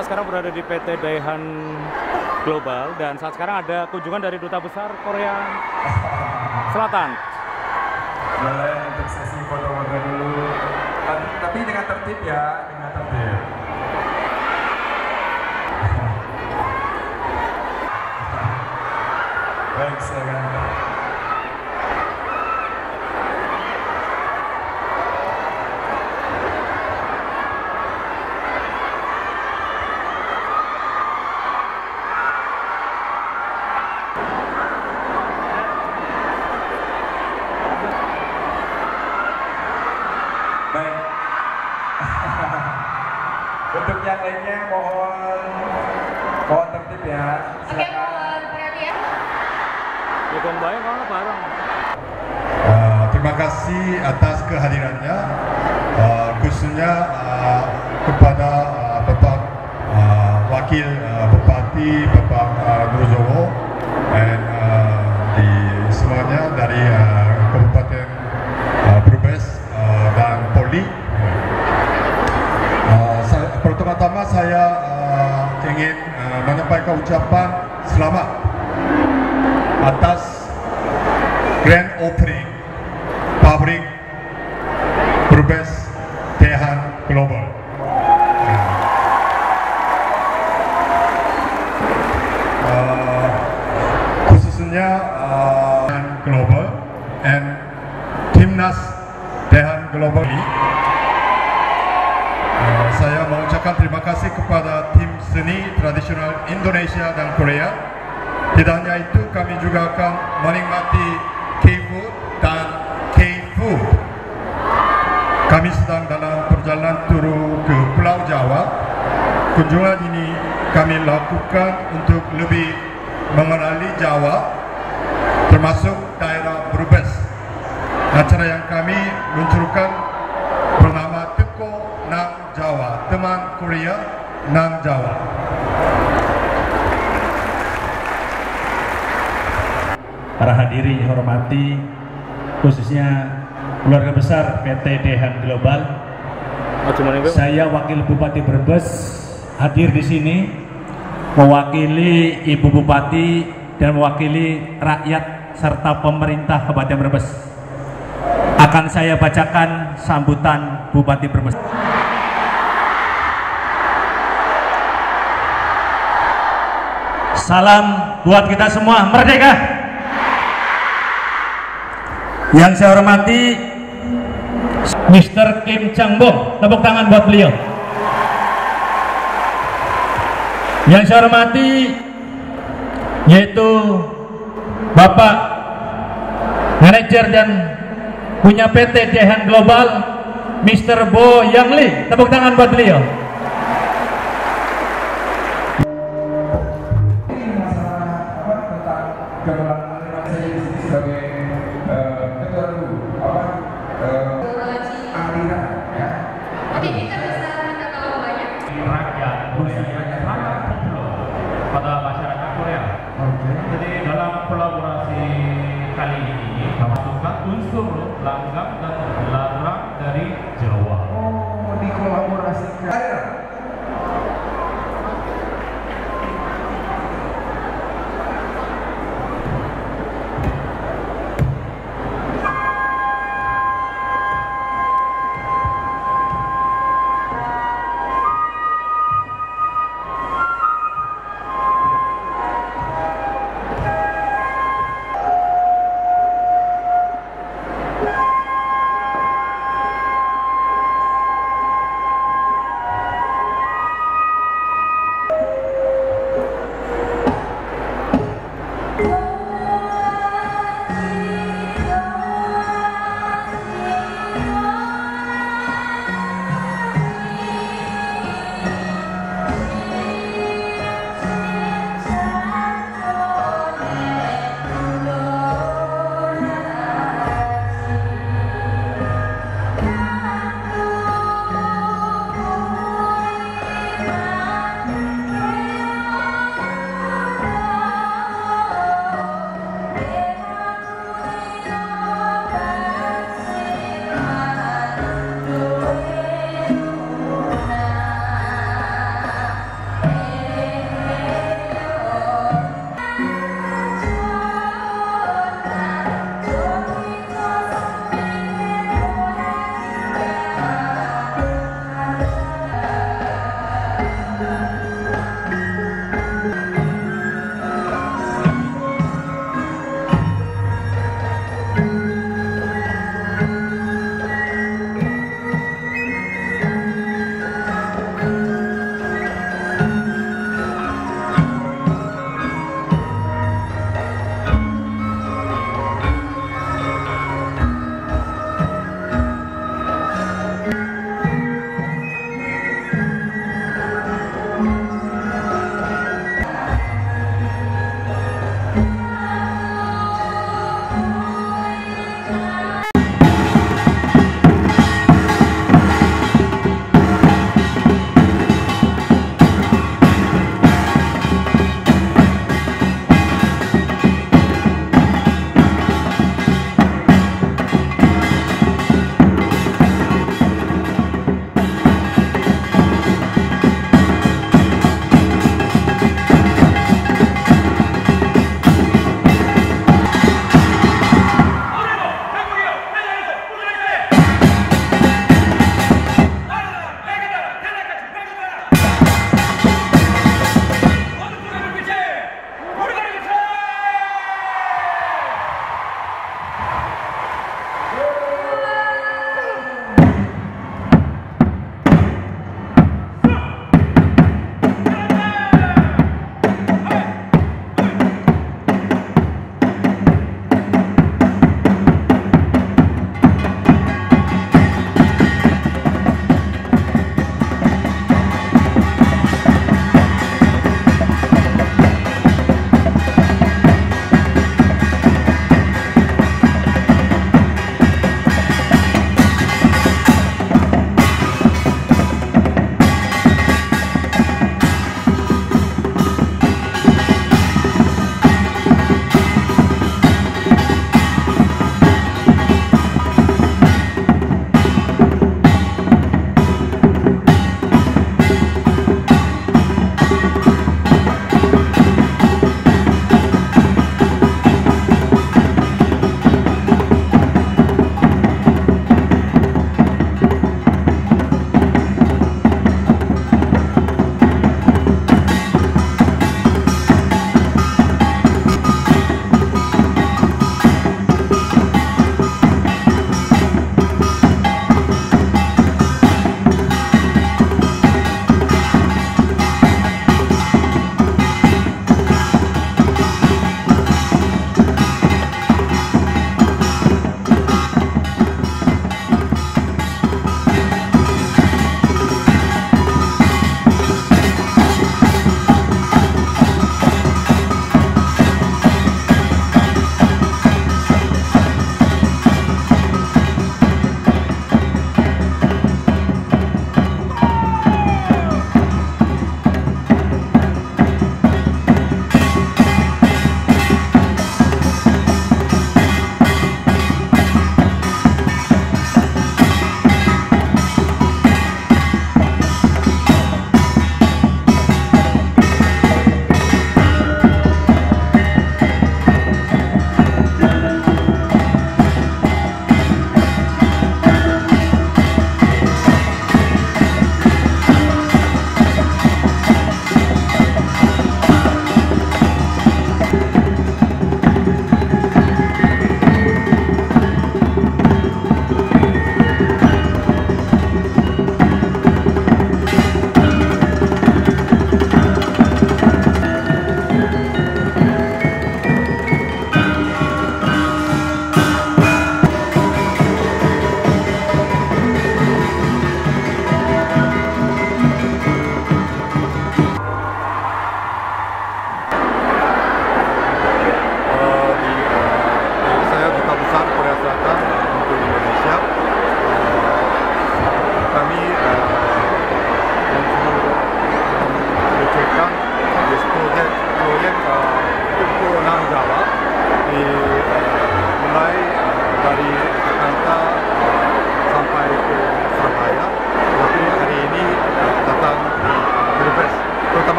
Kita sekarang berada di PT Daehan Global dan saat sekarang ada kunjungan dari Duta Besar Korea Selatan. Boleh untuk sesi foto-foto dulu, tapi dengan tertib ya, dengan tertib. Baik, silakan. Untuk yang lainnya mohon tertib ya. Oke, mohon perhatian. Dukung baik kalau bareng. Terima kasih atas kehadirannya, khususnya kepada Bapak Wakil Bupati Bapak Brojowo dan di semuanya dari Kabupaten Brebes dan Poli. Pertama saya ingin menyampaikan ucapan selamat atas grand opening pabrik Brebes Daehan Global. Khususnya Daehan Global and Timnas Daehan Global ini. Saya mengucapkan terima kasih kepada tim seni tradisional Indonesia dan Korea. Tidak hanya itu, kami juga akan menikmati K-food dan K-food. Kami sedang dalam perjalanan turu ke Pulau Jawa. Kunjungan ini kami lakukan untuk lebih mengenali Jawa, termasuk daerah Brebes. Acara yang kami luncurkan Jawa, teman Korea, Nam Jawa. Para hadirin yang hormati, khususnya keluarga besar PT Daehan Global. Saya Wakil Bupati Brebes hadir di sini mewakili Ibu Bupati dan mewakili rakyat serta pemerintah Kabupaten Brebes. Akan saya bacakan sambutan Bupati Brebes. Salam buat kita semua, merdeka! Yang saya hormati Mr. Kim Chang-beom, tepuk tangan buat beliau. Yang saya hormati yaitu Bapak Manajer dan punya PT Daehan Global, Mr. Bo Yangli, tepuk tangan buat beliau.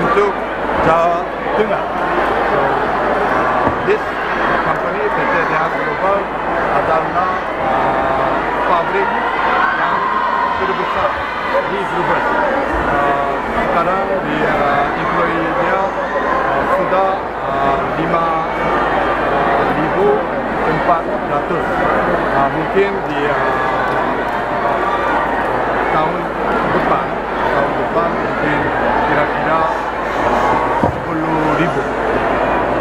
untuk Jawa Tengah. So, this company PT Daehan Global adalah pabrik yang cukup besar di Brebes. Sekarang di employee dia sudah 5,400. Mungkin di tahun depan mungkin kira-kira 10,000.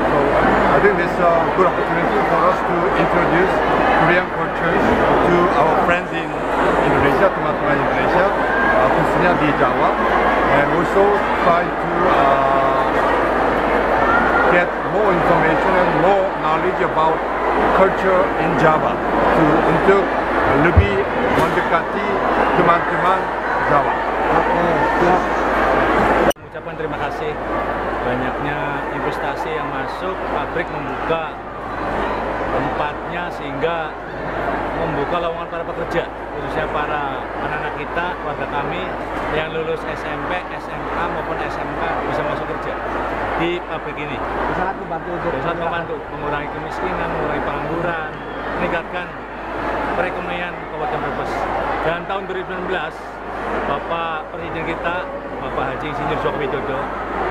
So I think this is a good opportunity for us to introduce Korean culture to our friends in Indonesia, teman-teman Indonesia, khususnya di Jawa, and also try to get more information and more knowledge about culture in Java untuk lebih mendekati teman-teman Jawa. Ucapan terima kasih, banyaknya investasi yang masuk, pabrik membuka tempatnya sehingga membuka lowongan para pekerja, khususnya para anak-anak kita, keluarga kami yang lulus SMP, SMA maupun SMK bisa masuk kerja di pabrik ini. Sangat membantu untuk mengurangi kemiskinan, mengurangi pengangguran, meningkatkan perekonomian Kabupaten Brebes. Dan tahun 2019, Bapak Presiden kita, Bapak Haji Insinyur Jokowi Dodo,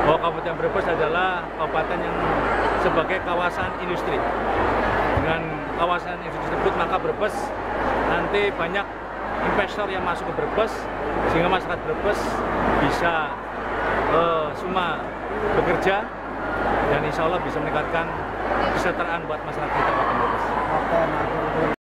bahwa Kabupaten Brebes adalah kabupaten yang sebagai kawasan industri. Dengan kawasan industri tersebut, maka Brebes nanti banyak investor yang masuk ke Brebes, sehingga masyarakat Brebes bisa semua bekerja dan insya Allah bisa meningkatkan kesejahteraan buat masyarakat kita.